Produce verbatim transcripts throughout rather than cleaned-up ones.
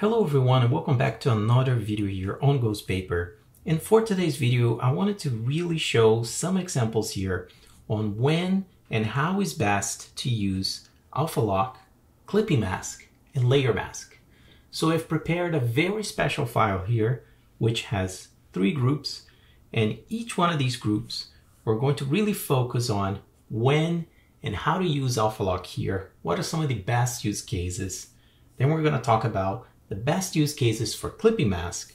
Hello everyone and welcome back to another video here on Ghost Paper. And for today's video, I wanted to really show some examples here on when and how is best to use Alpha Lock, Clipping Mask, and Layer Mask. So I've prepared a very special file here, which has three groups, and each one of these groups, we're going to really focus on when and how to use Alpha Lock here, what are some of the best use cases. Then we're going to talk about the best use cases for Clipping Mask,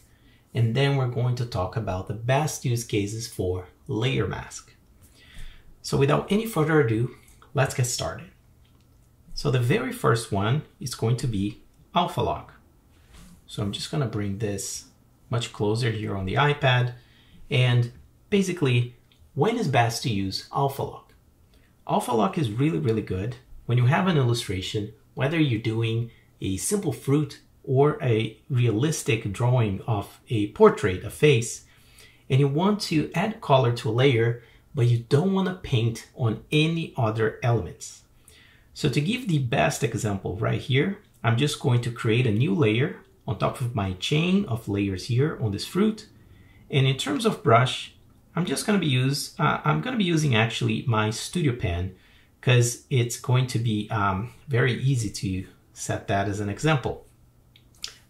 and then we're going to talk about the best use cases for Layer Mask. So without any further ado, let's get started. So the very first one is going to be Alpha Lock. So I'm just going to bring this much closer here on the iPad, and basically, when is best to use Alpha Lock? Alpha Lock is really, really good when you have an illustration, whether you're doing a simple fruit or a realistic drawing of a portrait, a face, and you want to add color to a layer, but you don't want to paint on any other elements. So to give the best example right here, I'm just going to create a new layer on top of my chain of layers here on this fruit. And in terms of brush, I'm just going to be use uh, I'm going to be using actually my Studio Pen, because it's going to be um, very easy to set that as an example.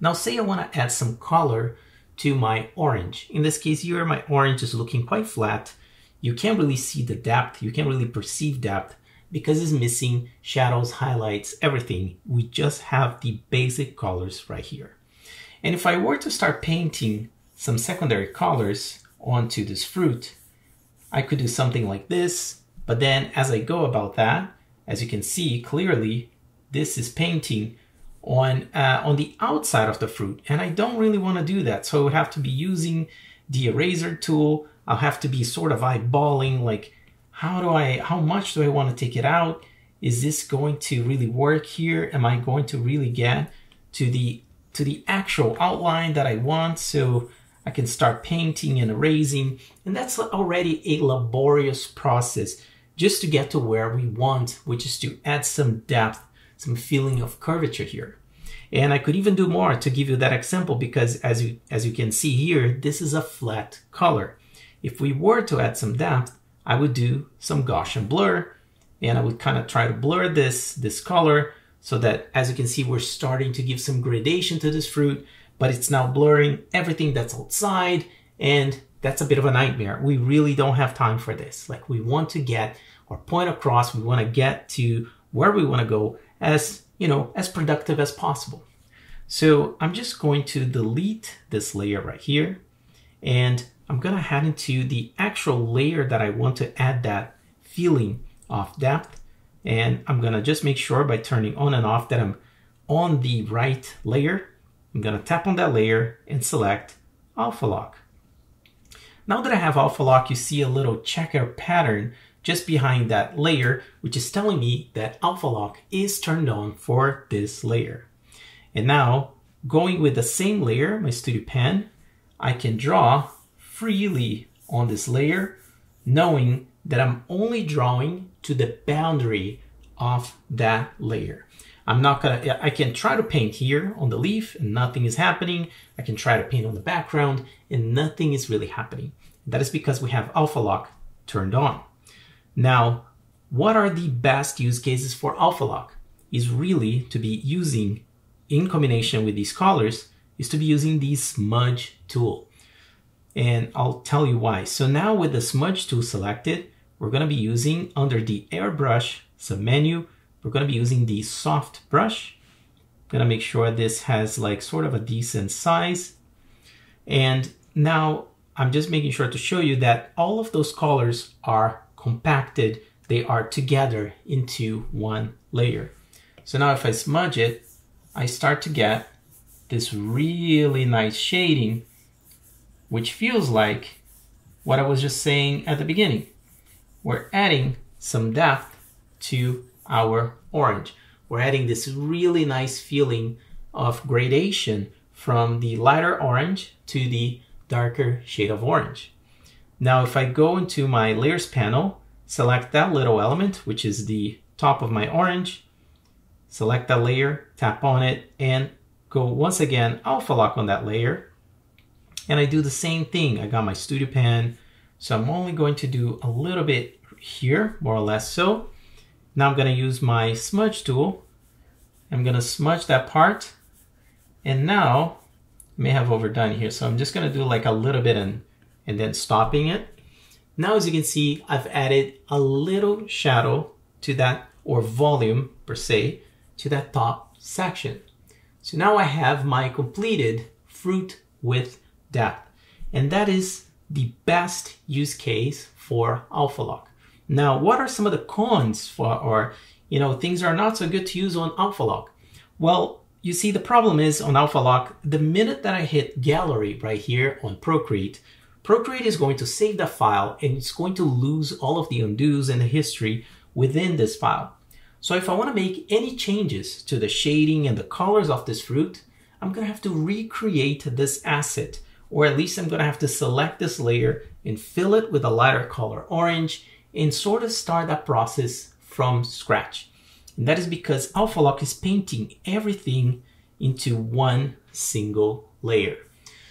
Now say I want to add some color to my orange. In this case here, my orange is looking quite flat. You can't really see the depth, you can't really perceive depth because it's missing shadows, highlights, everything. We just have the basic colors right here. And if I were to start painting some secondary colors onto this fruit, I could do something like this, but then as I go about that, as you can see clearly, this is painting on uh, on the outside of the fruit, and I don't really want to do that. So I would have to be using the eraser tool. I'll have to be sort of eyeballing, like how do I how much do I want to take it out? Is this going to really work here? Am I going to really get to the to the actual outline that I want? So I can start painting and erasing, and that's already a laborious process just to get to where we want, which is to add some depth, some feeling of curvature here. And I could even do more to give you that example, because as you as you can see here, this is a flat color. If we were to add some depth, I would do some Gaussian blur, and I would kind of try to blur this this color so that, as you can see, we're starting to give some gradation to this fruit, but it's now blurring everything that's outside, and that's a bit of a nightmare. We really don't have time for this. Like, we want to get our point across, we want to get to where we want to go, as you know, as productive as possible. So I'm just going to delete this layer right here, and I'm gonna head into the actual layer that I want to add that feeling of depth. And I'm gonna just make sure by turning on and off that I'm on the right layer. I'm gonna tap on that layer and select Alpha Lock. Now that I have Alpha Lock, you see a little checker pattern just behind that layer, which is telling me that Alpha Lock is turned on for this layer. And now, going with the same layer, my Studio Pen, I can draw freely on this layer, knowing that I'm only drawing to the boundary of that layer. I'm not gonna, I can try to paint here on the leaf and nothing is happening. I can try to paint on the background and nothing is really happening. That is because we have Alpha Lock turned on. Now, what are the best use cases for Alpha Lock? Is really to be using, in combination with these colors, is to be using the smudge tool. And I'll tell you why. So now with the smudge tool selected, we're gonna be using, under the airbrush submenu, we're gonna be using the soft brush. I'm gonna make sure this has like sort of a decent size. And now I'm just making sure to show you that all of those colors are compacted, they are together into one layer. So now if I smudge it, I start to get this really nice shading, which feels like what I was just saying at the beginning. We're adding some depth to our orange. We're adding this really nice feeling of gradation from the lighter orange to the darker shade of orange. Now, if I go into my layers panel, select that little element, which is the top of my orange, select that layer, tap on it, and go once again, Alpha Lock on that layer. And I do the same thing. I got my Studio Pen. So I'm only going to do a little bit here, more or less so. Now I'm going to use my smudge tool. I'm going to smudge that part. And now, I may have overdone here. So I'm just going to do like a little bit and, and then stopping it. Now, as you can see, I've added a little shadow to that, or volume per se, to that top section. So now I have my completed fruit with depth. And that is the best use case for Alpha Lock. Now, what are some of the cons for, or, you know, things are not so good to use on Alpha Lock? Well, you see, the problem is on Alpha Lock, the minute that I hit gallery right here on Procreate, Procreate is going to save the file and it's going to lose all of the undos and the history within this file. So if I want to make any changes to the shading and the colors of this fruit, I'm going to have to recreate this asset, or at least I'm going to have to select this layer and fill it with a lighter color orange and sort of start that process from scratch. And that is because Alpha Lock is painting everything into one single layer.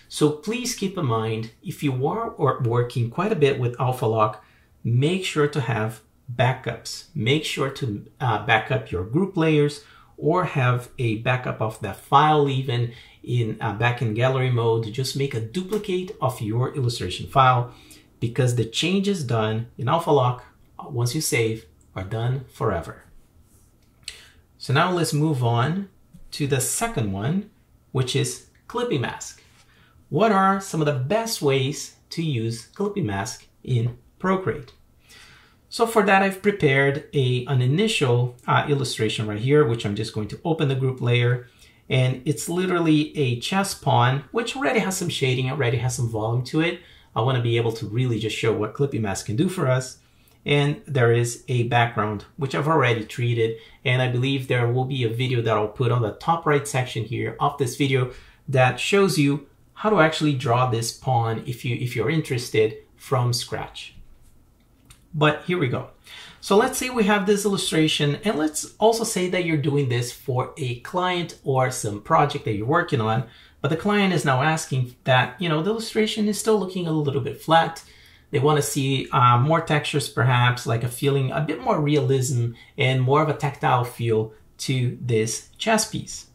So please keep in mind, if you are working quite a bit with Alpha Lock, make sure to have backups. Make sure to uh, back up your group layers, or have a backup of that file even in uh, back in gallery mode. Just make a duplicate of your illustration file, because the changes done in Alpha Lock, once you save, are done forever. So now let's move on to the second one, which is Clipping Mask. What are some of the best ways to use Clipping Mask in Procreate? So for that, I've prepared a, an initial uh, illustration right here, which I'm just going to open the group layer. And it's literally a chess pawn, which already has some shading, already has some volume to it. I want to be able to really just show what Clipping Mask can do for us. And there is a background, which I've already treated. And I believe there will be a video that I'll put on the top right section here of this video that shows you how to actually draw this pawn if, you, if you're interested from scratch. But here we go. So let's say we have this illustration, and let's also say that you're doing this for a client or some project that you're working on, but the client is now asking that, you know, the illustration is still looking a little bit flat. They want to see uh, more textures, perhaps like a feeling, a bit more realism and more of a tactile feel to this chess piece.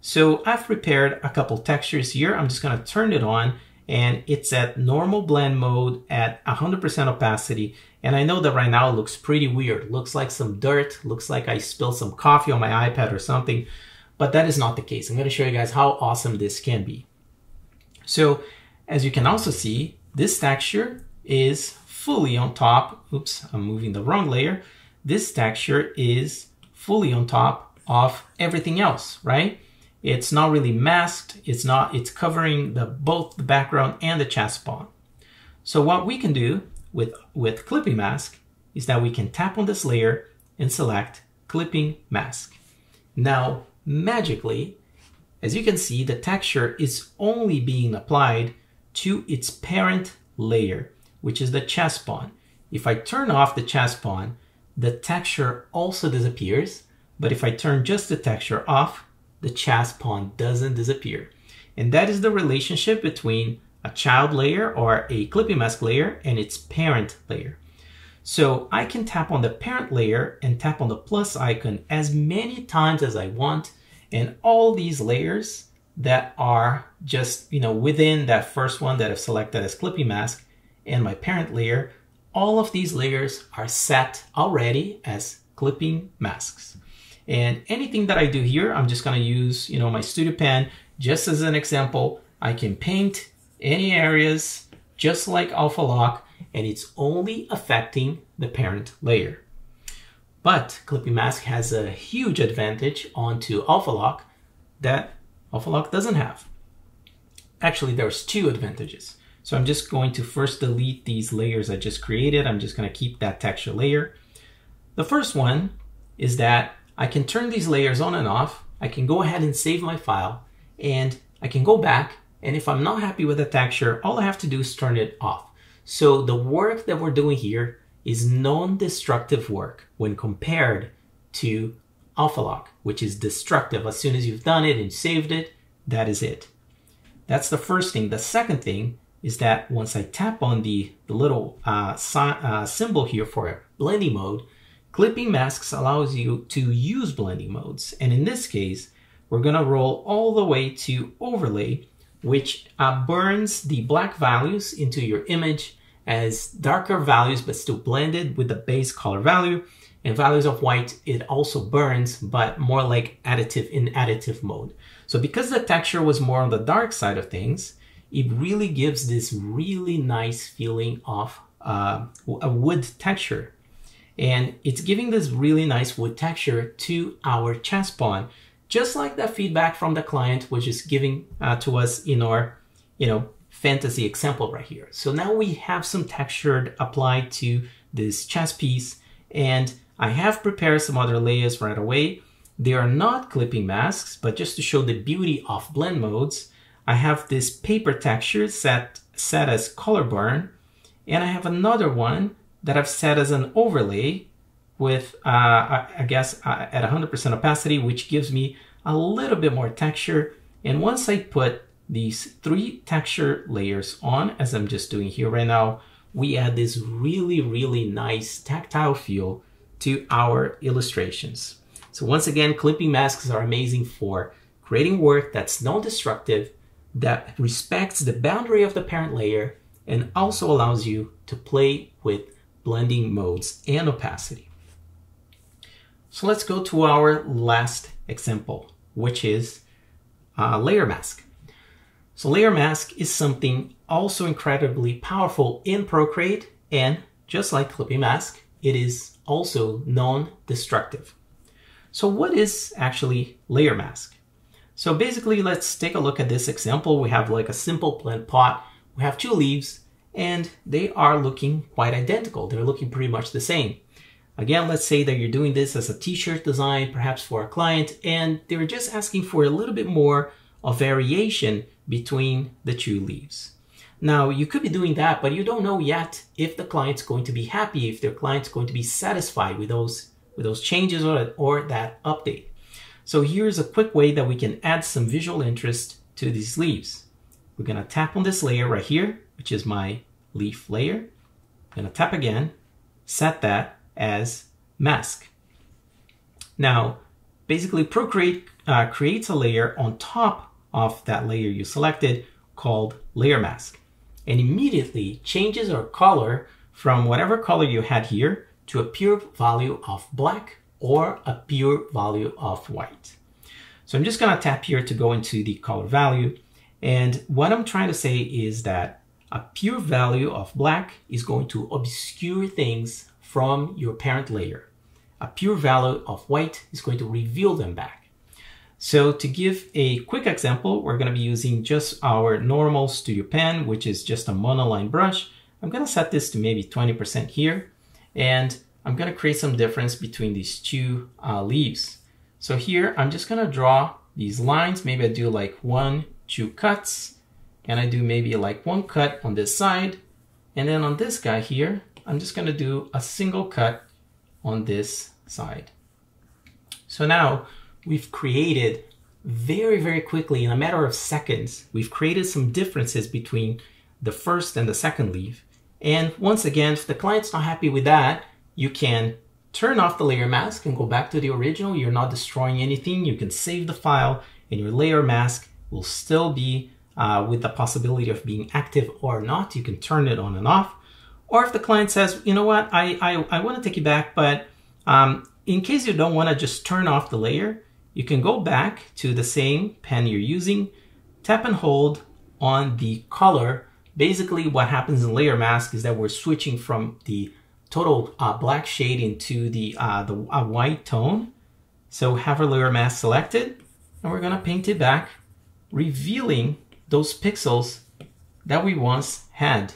So I've prepared a couple textures here. I'm just going to turn it on, and it's at normal blend mode at one hundred percent opacity. And I know that right now it looks pretty weird. Looks like some dirt, looks like I spilled some coffee on my iPad or something, but that is not the case. I'm gonna show you guys how awesome this can be. So as you can also see, this texture is fully on top. Oops, I'm moving the wrong layer. This texture is fully on top of everything else, right? It's not really masked, it's not, it's covering the, both the background and the chess pawn. So what we can do with, with Clipping Mask is that we can tap on this layer and select Clipping Mask. Now, magically, as you can see, the texture is only being applied to its parent layer, which is the chess pawn. If I turn off the chess pawn, the texture also disappears, but if I turn just the texture off, the chess pawn doesn't disappear. And that is the relationship between a child layer or a Clipping Mask layer and its parent layer. So I can tap on the parent layer and tap on the plus icon as many times as I want, and all these layers that are just, you know, within that first one that I've selected as Clipping Mask and my parent layer, all of these layers are set already as Clipping Masks. And anything that I do here, I'm just going to use, you know, my Studio Pen just as an example. I can paint any areas just like Alpha Lock, and it's only affecting the parent layer. But Clipping Mask has a huge advantage onto Alpha Lock that Alpha Lock doesn't have. Actually, there's two advantages. So I'm just going to first delete these layers I just created. I'm just going to keep that texture layer. The first one is that I can turn these layers on and off. I can go ahead and save my file, and I can go back. And if I'm not happy with the texture, all I have to do is turn it off. So the work that we're doing here is non-destructive work when compared to Alpha Lock, which is destructive. As soon as you've done it and saved it, that is it. That's the first thing. The second thing is that once I tap on the, the little uh, si uh, symbol here for blending mode, Clipping Masks allows you to use blending modes. And in this case, we're gonna roll all the way to overlay, which uh, burns the black values into your image as darker values, but still blended with the base color value. And values of white, it also burns, but more like additive in additive mode. So because the texture was more on the dark side of things, it really gives this really nice feeling of uh, a wood texture. And it's giving this really nice wood texture to our chest pawn, just like the feedback from the client was just giving uh, to us in our, you know, fantasy example right here. So now we have some texture applied to this chest piece, and I have prepared some other layers right away. They are not clipping masks, but just to show the beauty of blend modes, I have this paper texture set, set as color burn, and I have another one that I've set as an overlay with, uh, I, I guess, uh, at one hundred percent opacity, which gives me a little bit more texture. And once I put these three texture layers on, as I'm just doing here right now, we add this really, really nice tactile feel to our illustrations. So once again, clipping masks are amazing for creating work that's non-destructive, that respects the boundary of the parent layer, and also allows you to play with blending modes and opacity. So let's go to our last example, which is uh, Layer Mask. So Layer Mask is something also incredibly powerful in Procreate, and just like Clipping Mask, it is also non-destructive. So what is actually Layer Mask? So basically, let's take a look at this example. We have like a simple plant pot. We have two leaves, and they are looking quite identical. They're looking pretty much the same. Again, let's say that you're doing this as a t-shirt design, perhaps for a client, and they were just asking for a little bit more of variation between the two leaves. Now, you could be doing that, but you don't know yet if the client's going to be happy, if their client's going to be satisfied with those, with those changes or, or that update. So here's a quick way that we can add some visual interest to these leaves. We're gonna tap on this layer right here, which is my leaf layer. I'm gonna tap again, set that as mask. Now, basically Procreate uh, creates a layer on top of that layer you selected called Layer Mask, and immediately changes our color from whatever color you had here to a pure value of black or a pure value of white. So I'm just gonna tap here to go into the color value. And what I'm trying to say is that a pure value of black is going to obscure things from your parent layer. A pure value of white is going to reveal them back. So to give a quick example, we're going to be using just our normal Studio Pen, which is just a monoline brush. I'm going to set this to maybe twenty percent here, and I'm going to create some difference between these two uh, leaves. So here, I'm just going to draw these lines. Maybe I do like one, two cuts, and I do maybe like one cut on this side. And then on this guy here, I'm just going to do a single cut on this side. So now, we've created very, very quickly, in a matter of seconds, we've created some differences between the first and the second leaf. And once again, if the client's not happy with that, you can turn off the layer mask and go back to the original. You're not destroying anything. You can save the file, and your layer mask will still be uh, with the possibility of being active or not. You can turn it on and off. Or if the client says, you know what, I, I, I want to take it back, but um, in case you don't want to just turn off the layer, you can go back to the same pen you're using, tap and hold on the color. Basically what happens in Layer Mask is that we're switching from the total uh, black shade into the, uh, the uh, white tone. So have our Layer Mask selected, and we're gonna paint it back, revealing those pixels that we once had,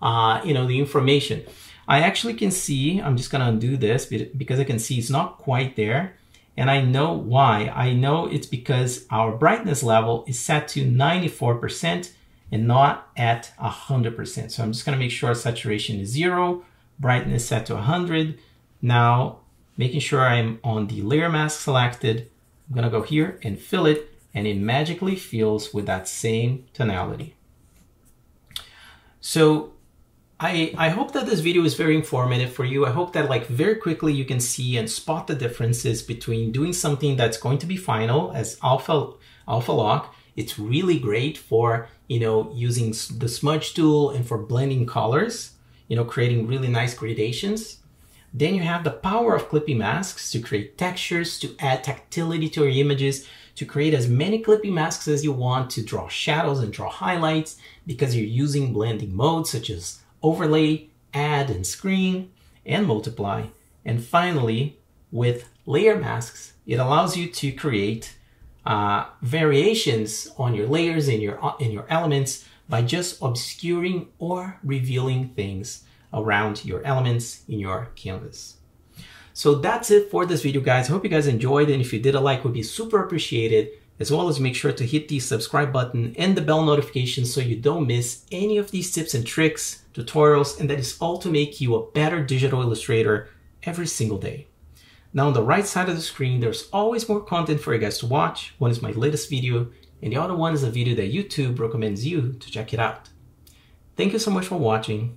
uh, you know, the information. I actually can see, I'm just gonna undo this because I can see it's not quite there. And I know why. I know it's because our brightness level is set to ninety-four percent and not at one hundred percent. So I'm just going to make sure saturation is zero, brightness set to one hundred. Now, making sure I'm on the layer mask selected, I'm going to go here and fill it. and it magically fills with that same tonality. So I, I hope that this video is very informative for you. I hope that like very quickly you can see and spot the differences between doing something that's going to be final as Alpha, Alpha Lock. It's really great for, you know, using the smudge tool and for blending colors, you know, creating really nice gradations. Then you have the power of clipping masks to create textures, to add tactility to your images, to create as many clipping masks as you want, to draw shadows and draw highlights because you're using blending modes such as overlay, add and screen, and multiply. And finally, with layer masks, it allows you to create uh, variations on your layers and your, and your elements by just obscuring or revealing things around your elements in your canvas. So that's it for this video, guys. I hope you guys enjoyed, and if you did, a like would be super appreciated, as well as make sure to hit the subscribe button and the bell notification so you don't miss any of these tips and tricks, tutorials, and that is all to make you a better digital illustrator every single day. Now on the right side of the screen, there's always more content for you guys to watch. One is my latest video, and the other one is a video that YouTube recommends you to check it out. Thank you so much for watching,